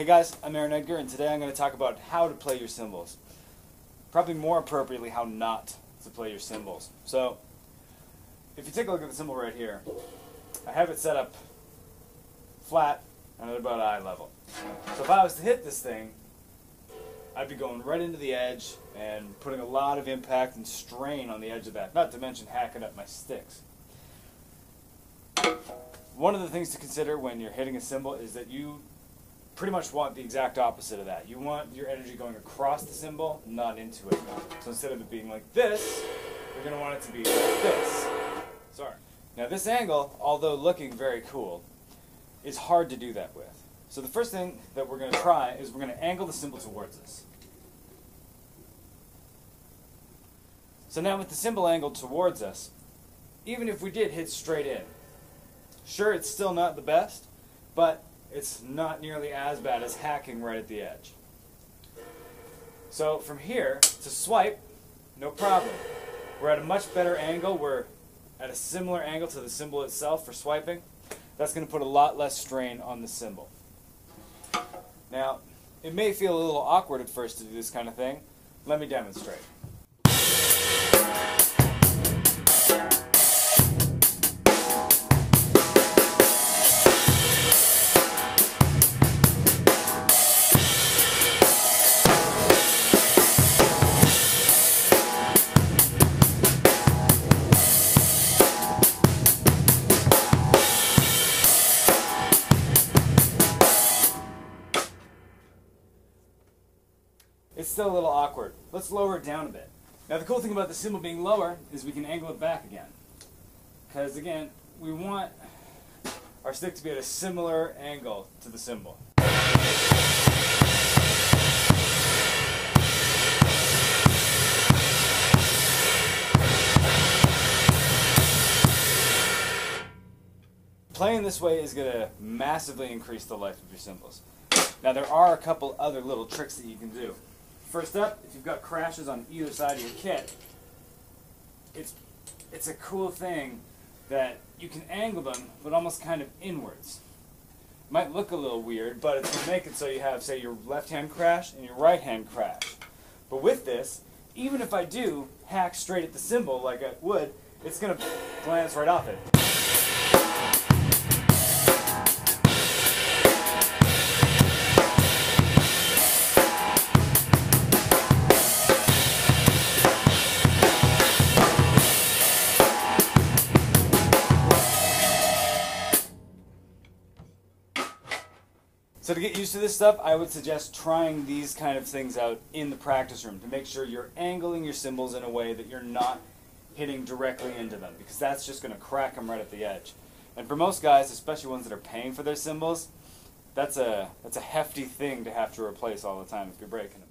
Hey guys, I'm Aaron Edgar, and today I'm going to talk about how to play your cymbals. Probably more appropriately, how not to play your cymbals. So, if you take a look at the cymbal right here, I have it set up flat and at about eye level. So if I was to hit this thing, I'd be going right into the edge and putting a lot of impact and strain on the edge of that, not to mention hacking up my sticks. One of the things to consider when you're hitting a cymbal is that you pretty much want the exact opposite of that. You want your energy going across the cymbal, not into it. So instead of it being like this, you're going to want it to be like this. Sorry. Now this angle, although looking very cool, is hard to do that with. So the first thing that we're going to try is we're going to angle the cymbal towards us. So now with the cymbal angled towards us, even if we did hit straight in, sure, it's still not the best, but it's not nearly as bad as hacking right at the edge. So from here to swipe, no problem. We're at a much better angle. We're at a similar angle to the cymbal itself for swiping. That's going to put a lot less strain on the cymbal. Now, it may feel a little awkward at first to do this kind of thing. Let me demonstrate. It's still a little awkward. Let's lower it down a bit. Now the cool thing about the cymbal being lower is we can angle it back again. Because again, we want our stick to be at a similar angle to the cymbal. Playing this way is going to massively increase the life of your cymbals. Now there are a couple other little tricks that you can do. First up, if you've got crashes on either side of your kit, it's a cool thing that you can angle them, but almost kind of inwards. Might look a little weird, but it's going to make it so you have, say, your left hand crash and your right hand crash. But with this, even if I do hack straight at the cymbal like I would, it's going to glance right off it. So to get used to this stuff, I would suggest trying these kind of things out in the practice room to make sure you're angling your cymbals in a way that you're not hitting directly into them, because that's just going to crack them right at the edge. And for most guys, especially ones that are paying for their cymbals, that's a hefty thing to have to replace all the time if you're breaking them.